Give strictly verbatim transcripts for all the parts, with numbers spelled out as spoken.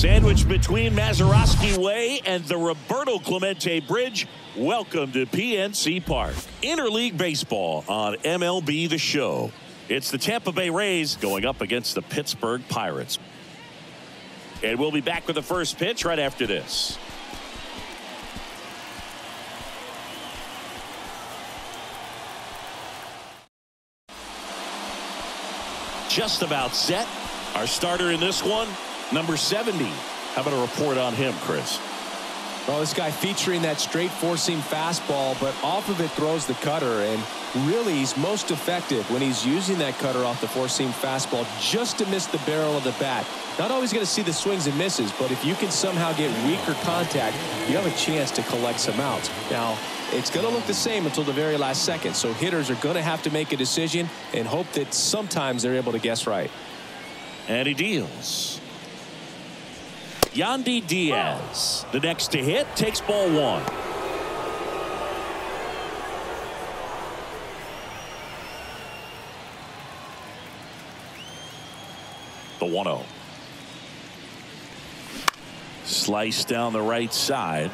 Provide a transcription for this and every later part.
Sandwiched between Mazaroski Way and the Roberto Clemente Bridge. Welcome to P N C Park. Interleague baseball on M L B The Show. It's the Tampa Bay Rays going up against the Pittsburgh Pirates. And we'll be back with the first pitch right after this. Just about set. Our starter in this one, number seventy. How about a report on him, Chris? Well, this guy featuring that straight four-seam fastball, but off of it throws the cutter, and really he's most effective when he's using that cutter off the four-seam fastball just to miss the barrel of the bat. Not always going to see the swings and misses, but if you can somehow get weaker contact, you have a chance to collect some outs. Now, it's going to look the same until the very last second, so hitters are going to have to make a decision and hope that sometimes they're able to guess right. And he deals. Yandy Diaz, the next to hit, takes ball one. The one oh. Slice down the right side.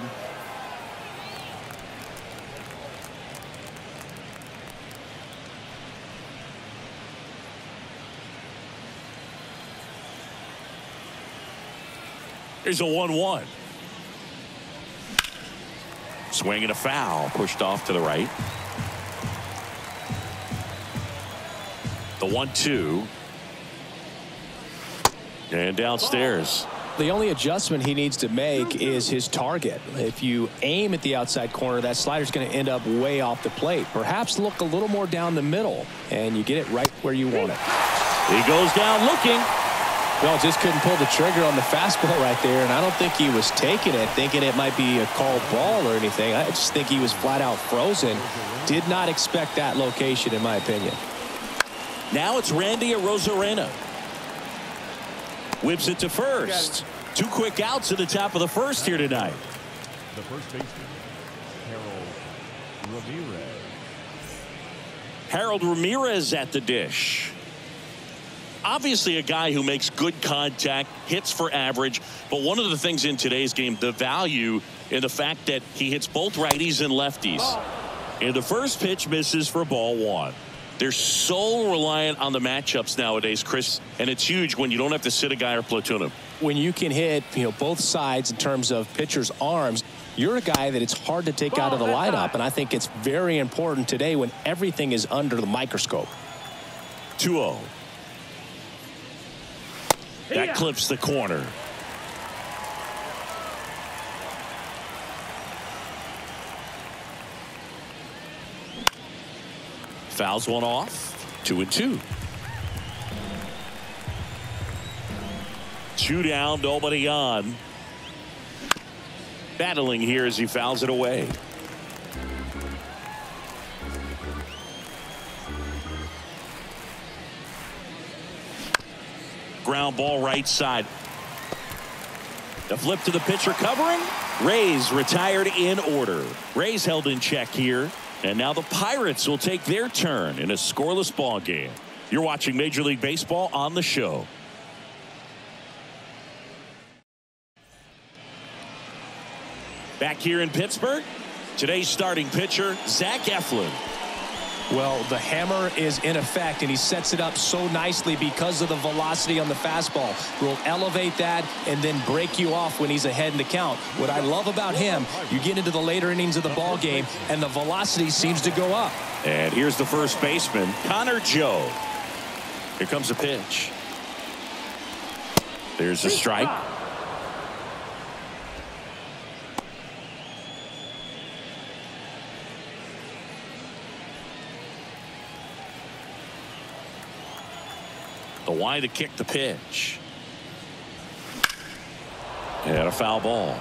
Here's a one one. Swing and a foul, pushed off to the right. The one two. And downstairs. The only adjustment he needs to make is his target. If you aim at the outside corner, that slider's going to end up way off the plate. Perhaps look a little more down the middle, and you get it right where you want it. He goes down looking. Well, just couldn't pull the trigger on the fastball right there, and I don't think he was taking it, thinking it might be a called ball or anything. I just think he was flat out frozen. Did not expect that location, in my opinion. Now it's Randy Arozarena. Whips it to first. Two quick outs at the top of the first here tonight. The first baseman, Harold Ramirez. Harold Ramirez at the dish. Obviously a guy who makes good contact, hits for average, but one of the things in today's game, the value in the fact that he hits both righties and lefties. And the first pitch misses for ball one. They're so reliant on the matchups nowadays, Chris, and it's huge when you don't have to sit a guy or platoon him. When you can hit, you know, both sides in terms of pitchers' arms, you're a guy that it's hard to take ball out of the lineup, and I think it's very important today when everything is under the microscope. two oh. That clips the corner. Fouls one off. Two and two. Two down, nobody on. Battling here as he fouls it away. Ground ball right side. The flip to the pitcher covering. Rays retired in order. Rays held in check here. And now the Pirates will take their turn in a scoreless ball game. You're watching Major League Baseball on the show. Back here in Pittsburgh, today's starting pitcher, Zach Eflin. Well, the hammer is in effect, and he sets it up so nicely because of the velocity on the fastball. Will elevate that and then break you off when he's ahead in the count. What I love about him, you get into the later innings of the ball game, and the velocity seems to go up. And here's the first baseman, Connor Joe. Here comes the pitch. There's a strike. The Y to kick the pitch. And a foul ball.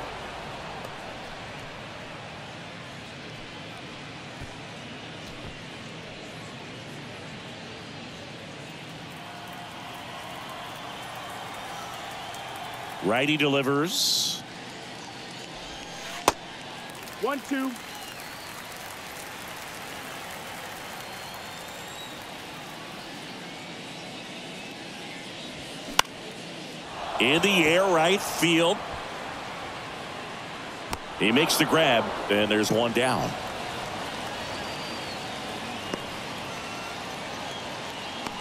Righty delivers. One, two. in the air, right field. He makes the grab, and there's one down.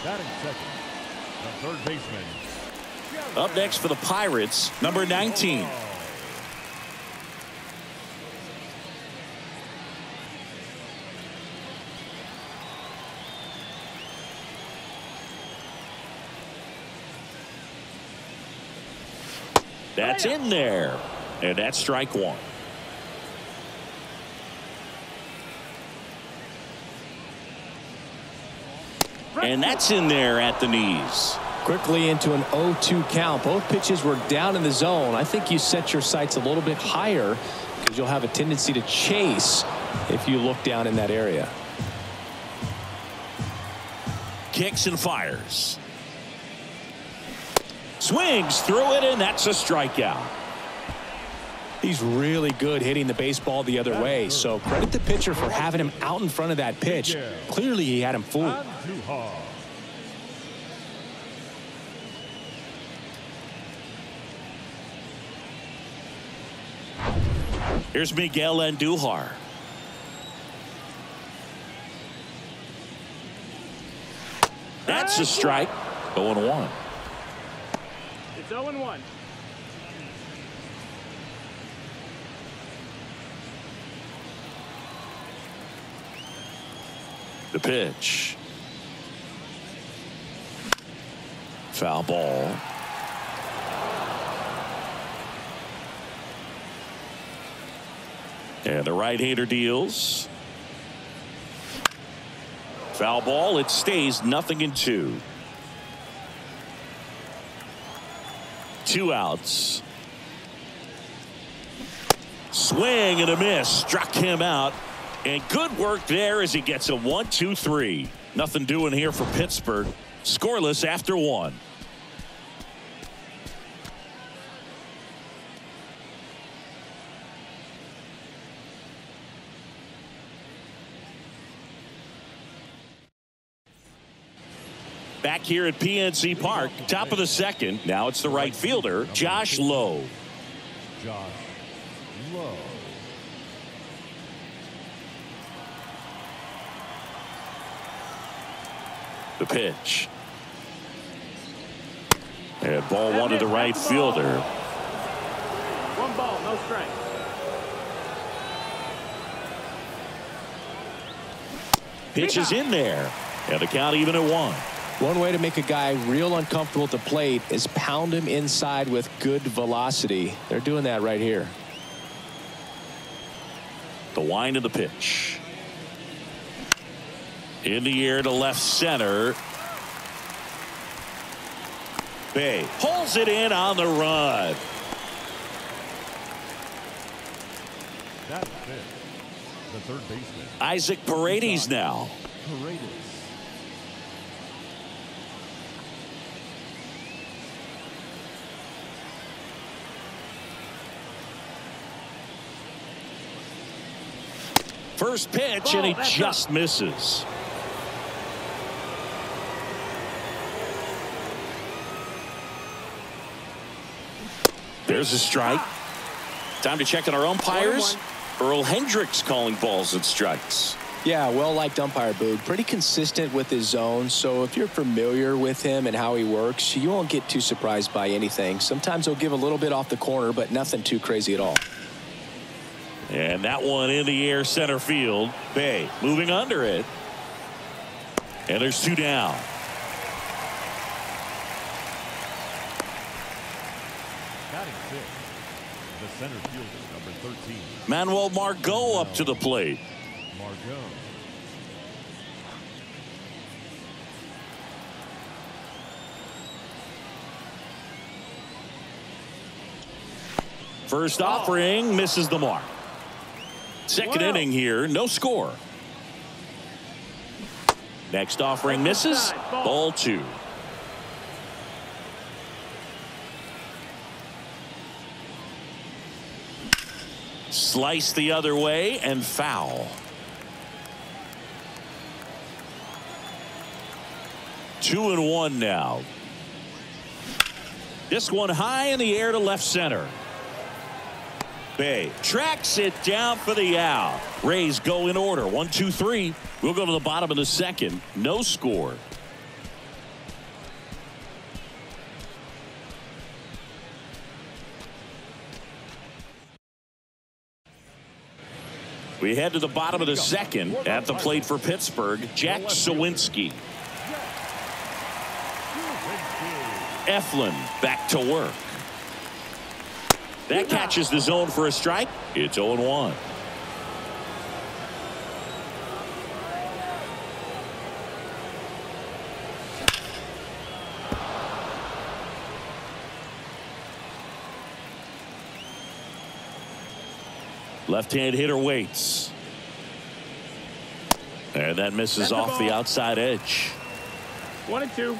Batting second, the third baseman. Up next for the Pirates, number nineteen. That's in there, and that's strike one. And that's in there at the knees. Quickly into an oh two count. Both pitches were down in the zone. I think you set your sights a little bit higher because you'll have a tendency to chase if you look down in that area. Kicks and fires. Swings through it, and that's a strikeout. He's really good hitting the baseball the other way, so credit the pitcher for having him out in front of that pitch. Clearly he had him fooled. Here's Miguel Andujar. That's a strike. oh one. It's oh one. The pitch. Foul ball. And the right-hander deals. Foul ball. It stays nothing in two. Two outs. Swing and a miss. Struck him out. And good work there as he gets a one, two, three. Nothing doing here for Pittsburgh. Scoreless after one. Back here at P N C Park, top of the second. Now it's the right fielder, Josh Lowe. Josh Lowe. The pitch. And ball one to the right fielder. One ball, no strike. Pitch is in there, and the count even at one. One way to make a guy real uncomfortable at the plate is pound him inside with good velocity. They're doing that right here. The wind of the pitch. In the air to left center. Bae pulls it in on the run. That's it. The third baseman. Isaac Paredes now. Paredes. First pitch, and he just misses. There's a strike. Time to check on our umpires. Earl Hendricks calling balls and strikes. Yeah, well-liked umpire, Boog. Pretty consistent with his zone, so if you're familiar with him and how he works, you won't get too surprised by anything. Sometimes he'll give a little bit off the corner, but nothing too crazy at all. And that one in the air, center field. Bae moving under it. And there's two down. The center fielder, number thirteen. Manuel Margot up to the plate. Margot. First offering misses the mark. Second wow. inning here, no score. Next offering misses. Ball two. Slice the other way and foul. Two and one now. This one high in the air to left center. Bae tracks it down for the out. Rays go in order. One, two, three. We'll go to the bottom of the second. No score. We head to the bottom of the second. At the plate for Pittsburgh, Jack Sawinski. Eflin back to work. That catches the zone for a strike. It's oh and one. Left-hand hitter waits. And that misses off the outside edge. One and two.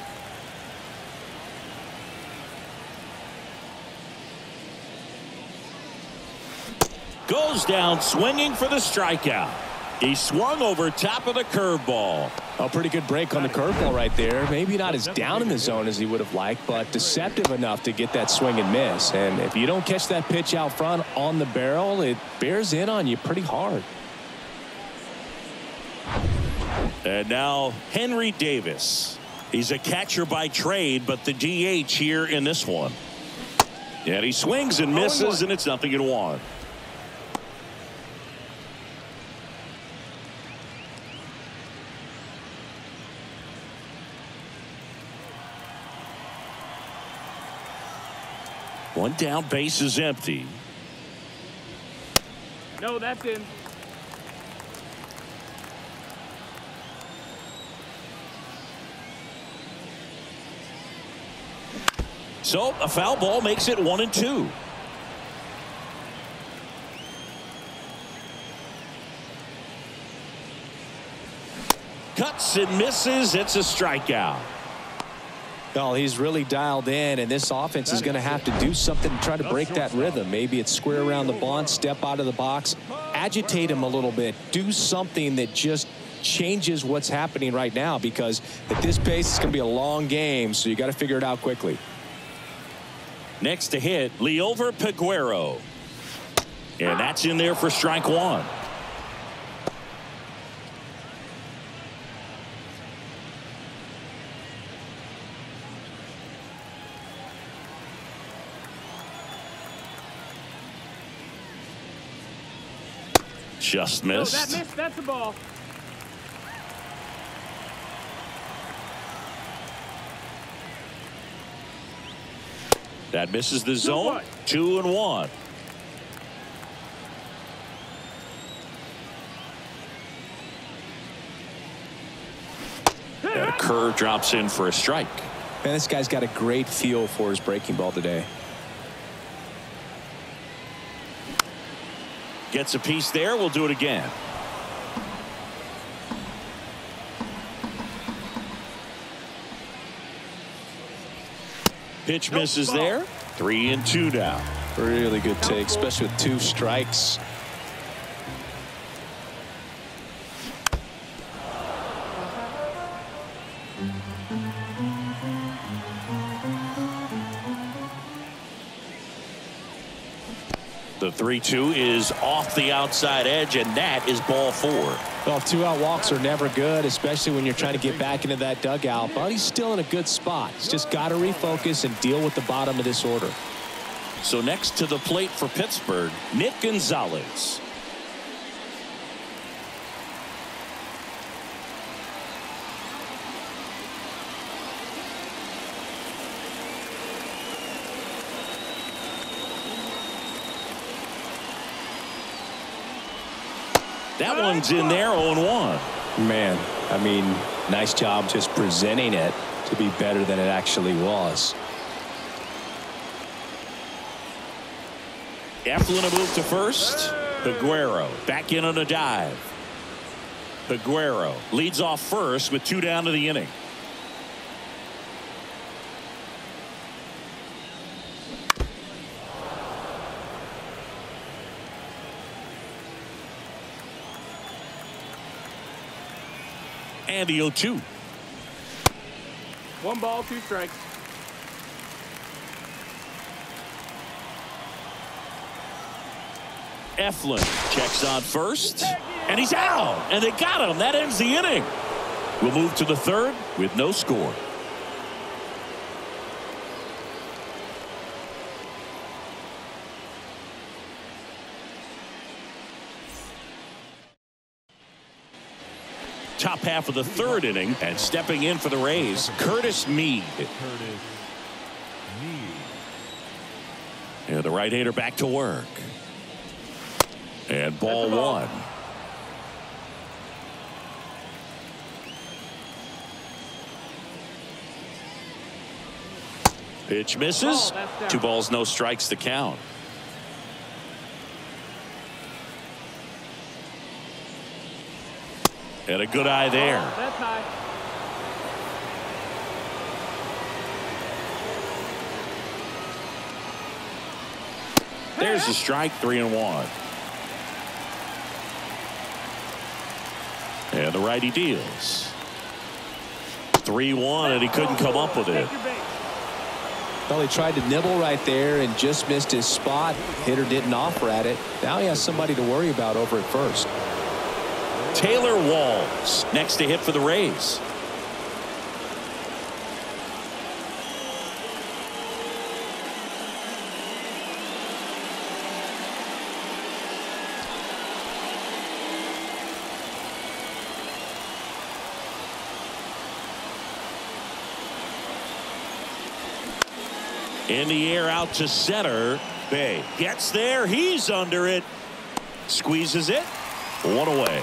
Goes down swinging for the strikeout. He swung over top of the curveball. A pretty good break on the curveball right there. Maybe not as down in the zone as he would have liked, but deceptive enough to get that swing and miss. And if you don't catch that pitch out front on the barrel, it bears in on you pretty hard. And now Henry Davis. He's a catcher by trade, but the D H here in this one. And he swings and misses, and it's nothing and one. One down, base is empty. No, that's in. So a foul ball makes it one and two. Cuts and misses. It's a strikeout. Well, he's really dialed in, and this offense is going to have to do something to try to break that rhythm. Maybe it's square around the bond, step out of the box, agitate him a little bit, do something that just changes what's happening right now, because at this pace, it's going to be a long game, so you got to figure it out quickly. Next to hit, Liover Peguero. And that's in there for strike one. Just missed. No, that missed. That's the ball. That misses the zone. Two and one. And a curve drops in for a strike. Man, this guy's got a great feel for his breaking ball today. Gets a piece there. We'll do it again. Pitch misses there. Three and two down. Really good take, especially with two strikes. The three two is off the outside edge, and that is ball four. Well, two-out walks are never good, especially when you're trying to get back into that dugout. But he's still in a good spot. He's just got to refocus and deal with the bottom of this order. So next to the plate for Pittsburgh, Nick Gonzalez. That one's in there, oh and one. Man, I mean, nice job just presenting it to be better than it actually was. Eflin a move to first. Peguero back in on a dive. Peguero leads off first with two down to the inning. And the oh two. One ball, two strikes. Eflin checks on first, and he's out, and they got him. That ends the inning. We'll move to the third with no score. Top half of the third inning, and stepping in for the Rays, Curtis Mead. And the right-hander back to work. And ball one. Pitch misses. Two balls, no strikes to count. And a good eye there. There's a strike, three and one. And the righty deals. three one, and he couldn't come up with it. Well, he tried to nibble right there and just missed his spot. Hitter didn't offer at it. Now he has somebody to worry about over at first. Taylor Walls next to hit for the Rays. In the air out to center. Bae gets there. He's under it. Squeezes it. One away.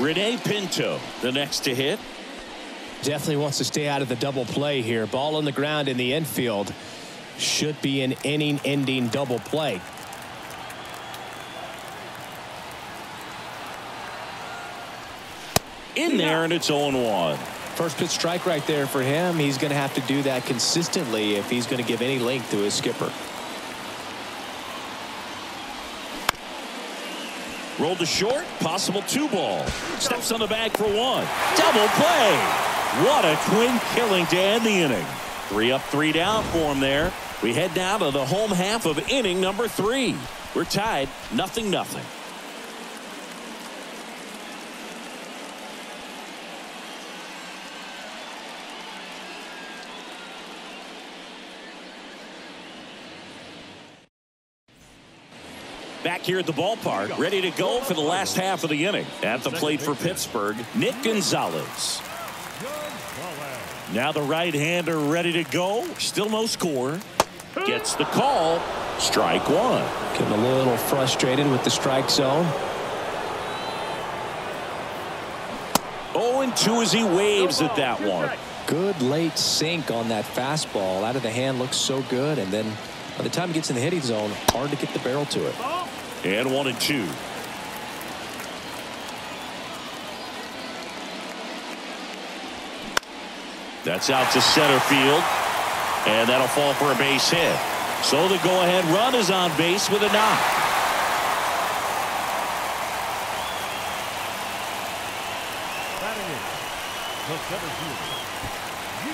Rene Pinto, the next to hit. Definitely wants to stay out of the double play here. Ball on the ground in the infield. Should be an inning-ending double play. In there, and it's oh one. First pitch strike right there for him. He's going to have to do that consistently if he's going to give any length to his skipper. Rolled to short, possible two ball. Steps on the bag for one. Double play. What a twin killing to end the inning. Three up, three down for him there. We head down to the home half of inning number three. We're tied, nothing, nothing. Back here at the ballpark, ready to go for the last half of the inning. At the plate for Pittsburgh, Nick Gonzalez. Now the right-hander ready to go. Still no score. Gets the call. Strike one. Getting a little frustrated with the strike zone. oh and two as he waves at that one. Good late sink on that fastball. Out of the hand, looks so good, and then by the time it gets in the hitting zone, hard to get the barrel to it. And one and two. That's out to center field. And that'll fall for a base hit. So the go-ahead run is on base with a knock.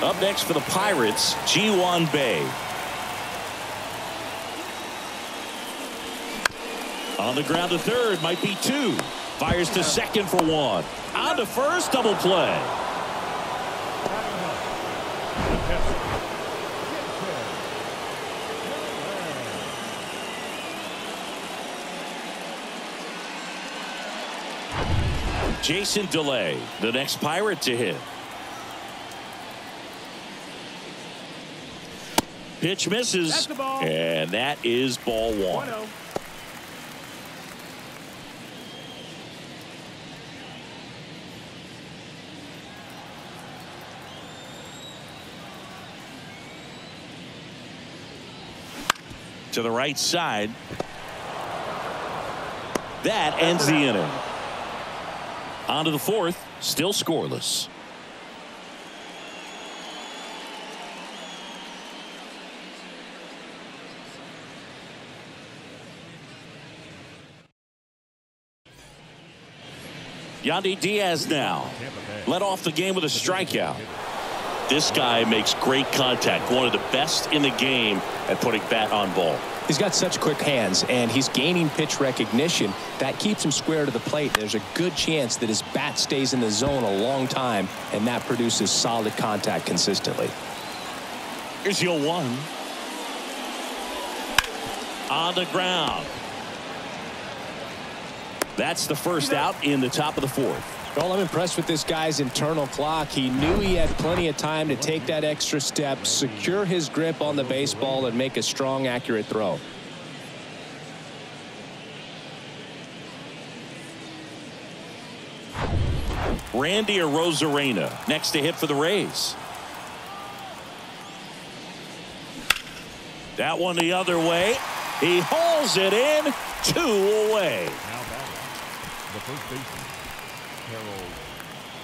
Up next for the Pirates, Ji-Hwan Bae. On the ground to third, might be two. Fires to second for one. On to first, double play. Jason DeLay, the next Pirate to hit. Pitch misses, and that is ball one. To the right side. That ends the inning. On to the fourth, still scoreless. Yandy Diaz now led off the game with a strikeout. This guy makes great contact, one of the best in the game at putting bat on ball. He's got such quick hands, and he's gaining pitch recognition. That keeps him square to the plate. There's a good chance that his bat stays in the zone a long time, and that produces solid contact consistently. Here's your one. On the ground. That's the first out in the top of the fourth. Well, I'm impressed with this guy's internal clock. He knew he had plenty of time to take that extra step, secure his grip on the baseball, and make a strong, accurate throw. Randy Arozarena next to hit for the Rays. That one the other way. He hauls it in, two away. Now back, the first baseman, Harold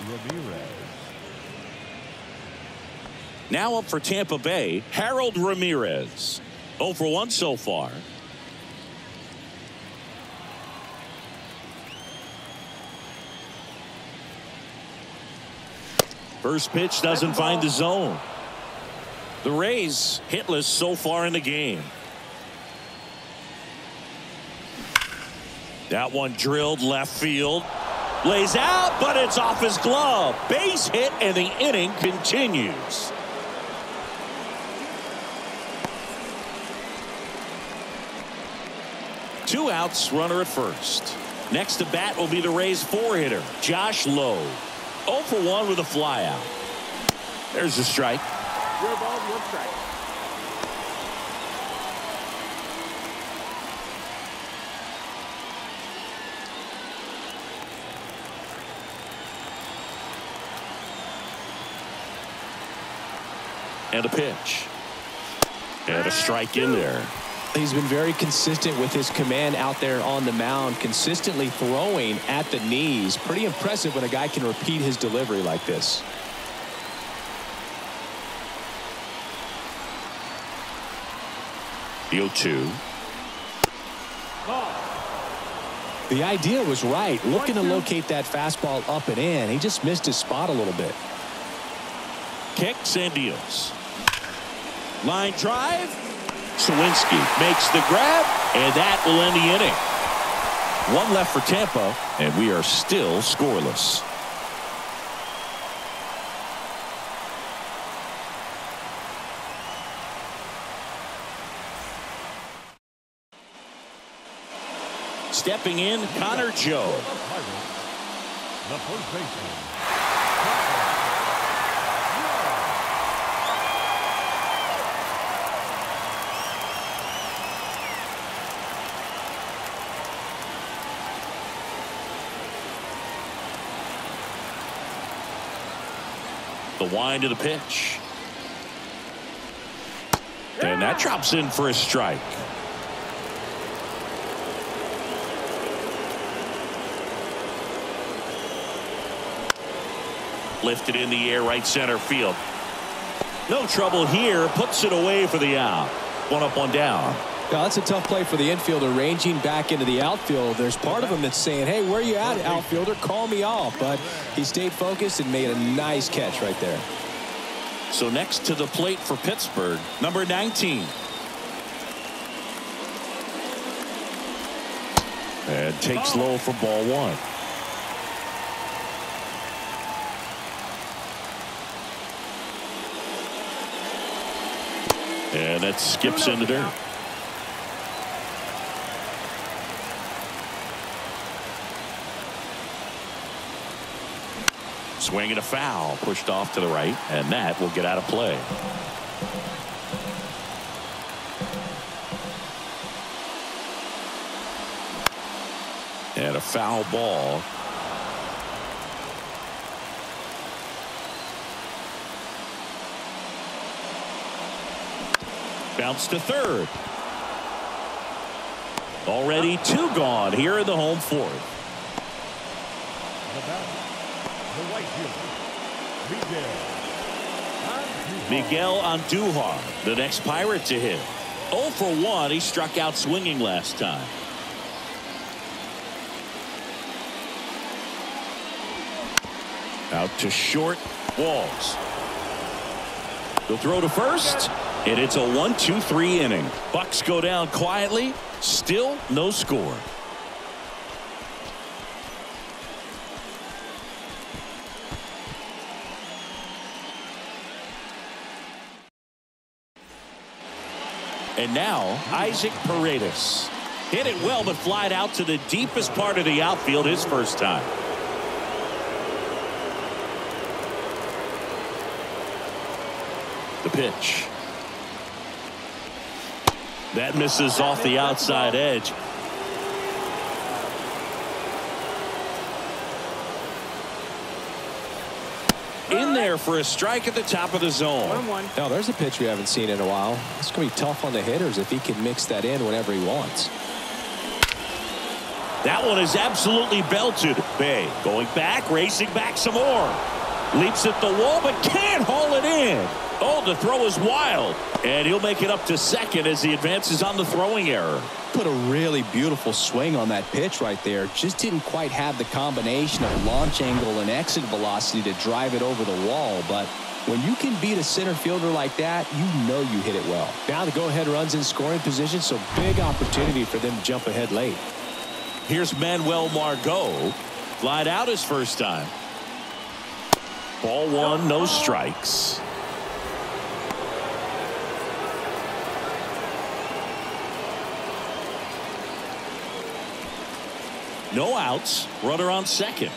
Ramirez. Now up for Tampa Bay, Harold Ramirez. oh for one so far. First pitch doesn't find the zone. The Rays hitless so far in the game. That one drilled left field. Lays out, but it's off his glove. Base hit, and the inning continues. Two outs, runner at first. Next to bat will be the Rays four-hitter, Josh Lowe. oh for one with a flyout. There's a strike. Your ball, your strike. And a pitch. And a strike in there. He's been very consistent with his command out there on the mound, consistently throwing at the knees. Pretty impressive when a guy can repeat his delivery like this. oh two. The idea was right. Looking to locate that fastball up and in. He just missed his spot a little bit. Kicks and deals. Line drive. Sawinski makes the grab, and that will end the inning. One left for Tampa, and we are still scoreless. Stepping in, Connor Joe. The first baseman. The wind of the pitch. Yeah. And that drops in for a strike. Lifted in the air, right center field. No trouble here. Puts it away for the out. One up, one down. Now, that's a tough play for the infielder, ranging back into the outfield. There's part of him that's saying, hey, where are you at, outfielder? Call me off. But he stayed focused and made a nice catch right there. So next to the plate for Pittsburgh, number nineteen. And takes low for ball one. And that skips into dirt. Swing and a foul, pushed off to the right, and that will get out of play. And a foul ball. Bounce to third. Already two gone here in the home fourth. Miguel Andujar, the next Pirate to hit. oh for one. He struck out swinging last time. Out to short. Walls. They'll throw to first. And it's a one, two, three inning. Bucks go down quietly. Still no score. And now, Isaac Paredes. Hit it well, but flied out to the deepest part of the outfield his first time. The pitch. That misses off the outside edge. In there for a strike at the top of the zone. one one. Now, there's a pitch we haven't seen in a while. It's going to be tough on the hitters if he can mix that in whenever he wants. That one is absolutely belted. Bae going back, racing back some more. Leaps at the wall, but can't haul it in. Oh, the throw is wild. And he'll make it up to second as he advances on the throwing error. Put a really beautiful swing on that pitch right there. Just didn't quite have the combination of launch angle and exit velocity to drive it over the wall. But when you can beat a center fielder like that, you know you hit it well. Now the go-ahead run's in scoring position, so big opportunity for them to jump ahead late. Here's Manuel Margot. Flied out his first time. Ball one, no strikes. No outs, runner on second.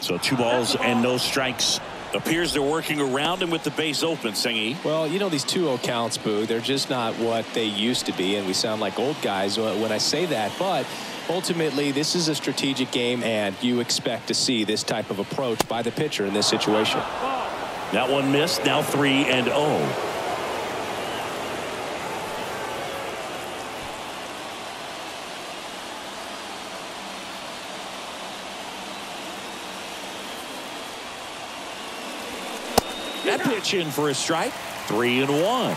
So two balls and no strikes. Appears they're working around him with the base open, Singy. Well, you know, these two oh counts, Boo, they're just not what they used to be, and we sound like old guys when I say that, but ultimately this is a strategic game, and you expect to see this type of approach by the pitcher in this situation. That one missed, now three and oh. That pitch in for a strike. Three and one.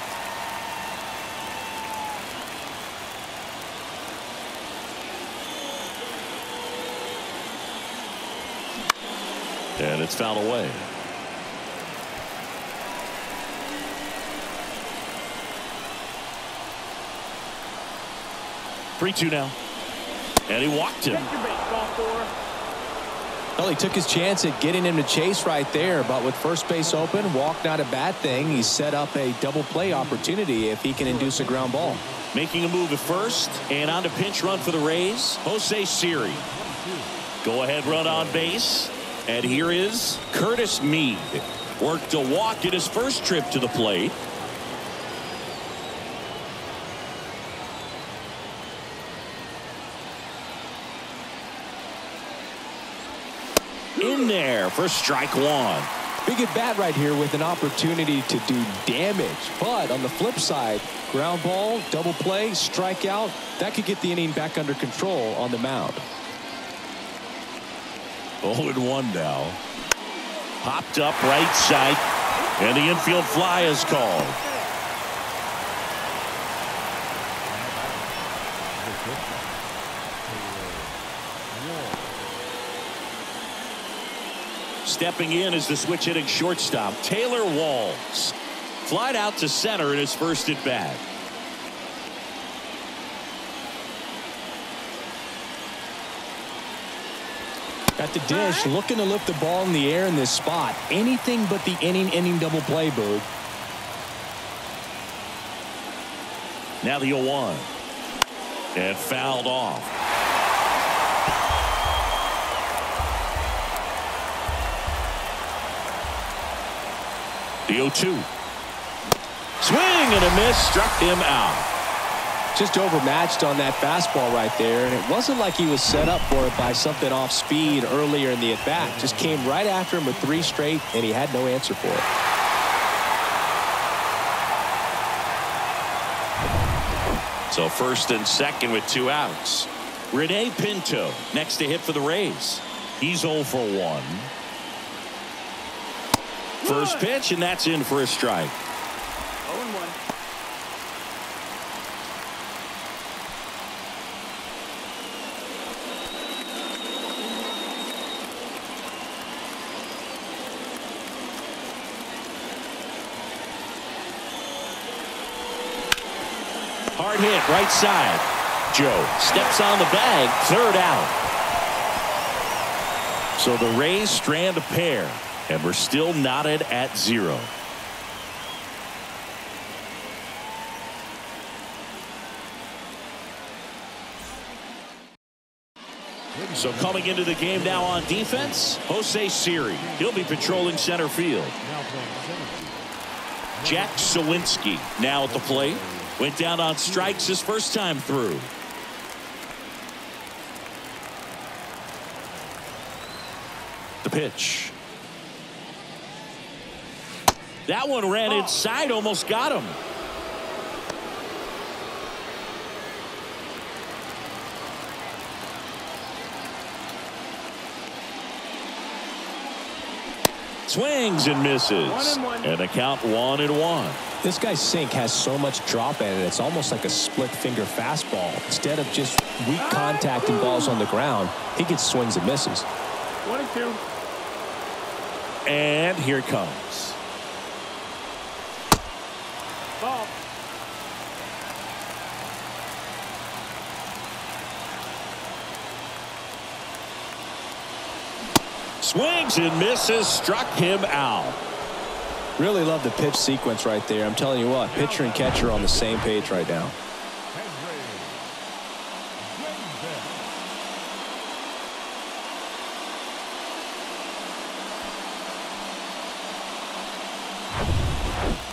And it's fouled away. three two now. And he walked him. Well, he took his chance at getting him to chase right there, but with first base open, walk not a bad thing. He's set up a double play opportunity if he can induce a ground ball. Making a move at first and on to pinch run for the Rays. Jose Siri. Go ahead run on base. And here is Curtis Mead. Worked a walk in his first trip to the plate. In there for strike one. Big at bat right here with an opportunity to do damage. But on the flip side, ground ball, double play, strikeout. That could get the inning back under control on the mound. oh and one now. Popped up right side. And the infield fly is called. Stepping in is the switch hitting shortstop, Taylor Walls. Flied out to center in his first at bat. At the dish, looking to lift the ball in the air in this spot. Anything but the inning ending double play, Boo. Now the oh one. And fouled off. The oh two. Swing and a miss. Struck him out. Just overmatched on that fastball right there. And it wasn't like he was set up for it by something off speed earlier in the at-bat. Just came right after him with three straight, and he had no answer for it. So first and second with two outs. Rene Pinto next to hit for the Rays. He's oh for one. First pitch, and that's in for a strike. oh and one. Hard hit right side. Joe steps on the bag, third out. So the Rays strand a pair, and we're still knotted at zero. So coming into the game now on defense, Jose Siri. He'll be patrolling center field. Jack Sawinski now at the plate. Went down on strikes his first time through. The pitch. That one ran inside, almost got him. Swings and misses. One and, one. and a count one and one. This guy's sink has so much drop in it. It's almost like a split finger fastball. Instead of just weak contact and balls on the ground, he gets swings and misses. One and two. And here it comes. Ball. Swings and misses, struck him out. Really love the pitch sequence right there. I'm telling you what, pitcher and catcher on the same page right now.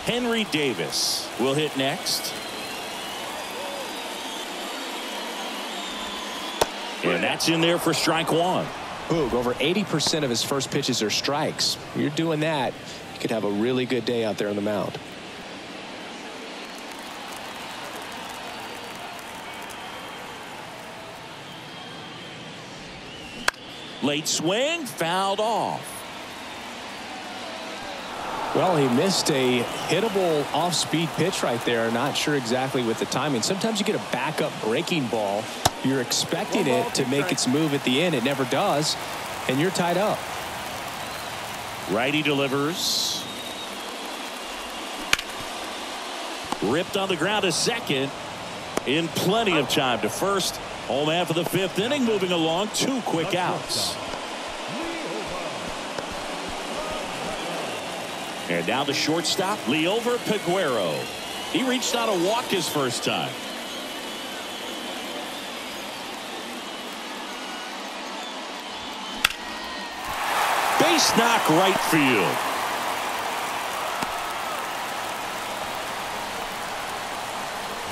Henry Davis will hit next. And that's in there for strike one. Boog, over eighty percent of his first pitches are strikes. You're doing that, you could have a really good day out there on the mound. Late swing, fouled off. Well, he missed a hittable off-speed pitch right there. Not sure exactly with the timing. Sometimes you get a backup breaking ball. You're expecting it to make its move at the end. It never does, and you're tied up. Righty delivers. Ripped on the ground to second. In plenty of time to first. Home half of the fifth inning moving along. Two quick outs. And now the shortstop, Liover Peguero. He reached out a walk his first time. Base knock right field.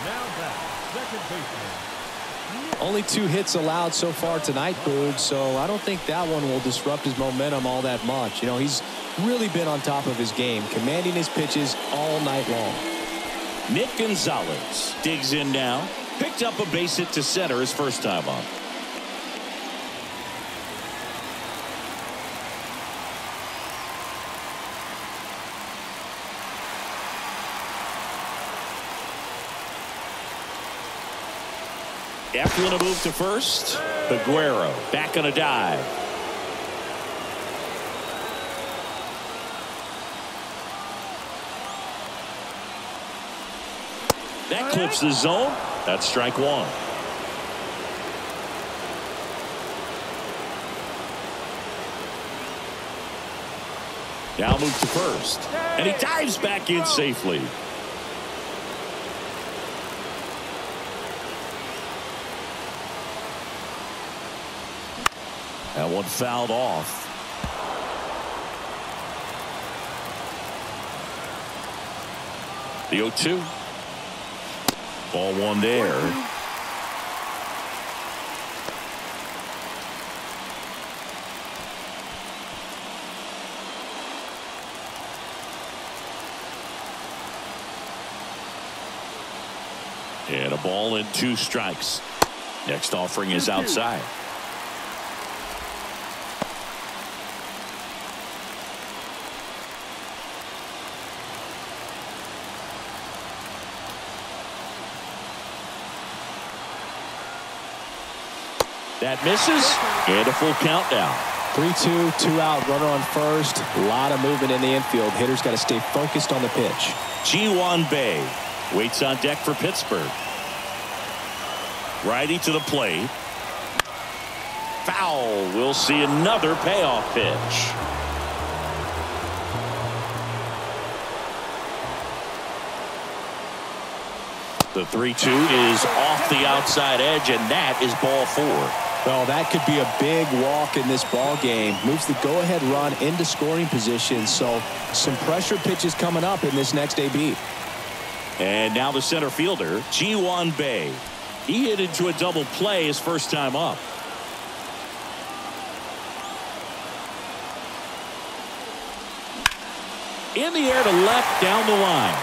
Now back, second baseman. Only two hits allowed so far tonight, Boog, so I don't think that one will disrupt his momentum all that much. You know, he's really been on top of his game, commanding his pitches all night long. Nick Gonzalez digs in now, picked up a base hit to center his first time up. Eflin a move to first. Peguero back on a dive. That clips the zone. That's strike one. Now move to first. And he dives back in safely. That one fouled off. The oh two. Ball one there. And a ball and two strikes. Next offering is outside. That misses, and a full count now. three two, two out, runner on first. A lot of movement in the infield. Hitters got to stay focused on the pitch. Ji-Hwan Bae waits on deck for Pittsburgh. Riding to the plate. Foul. We'll see another payoff pitch. The three two is off the outside edge, and that is ball four. Well, that could be a big walk in this ball game. Moves the go-ahead run into scoring position. So some pressure pitches coming up in this next A B. And now the center fielder, Ji-Hwan Bae. He hit into a double play his first time up. In the air to left, down the line.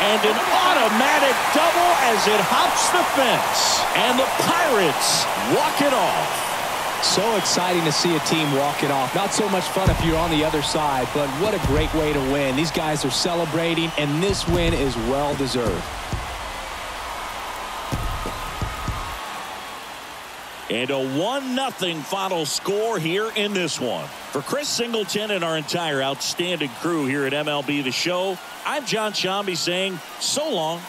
And an automatic double as it hops the fence. And the Pirates walk it off. So exciting to see a team walk it off. Not so much fun if you're on the other side, but what a great way to win. These guys are celebrating, and this win is well-deserved. And a one nothing final score here in this one. For Chris Singleton and our entire outstanding crew here at M L B The Show, I'm John Chamby saying so long.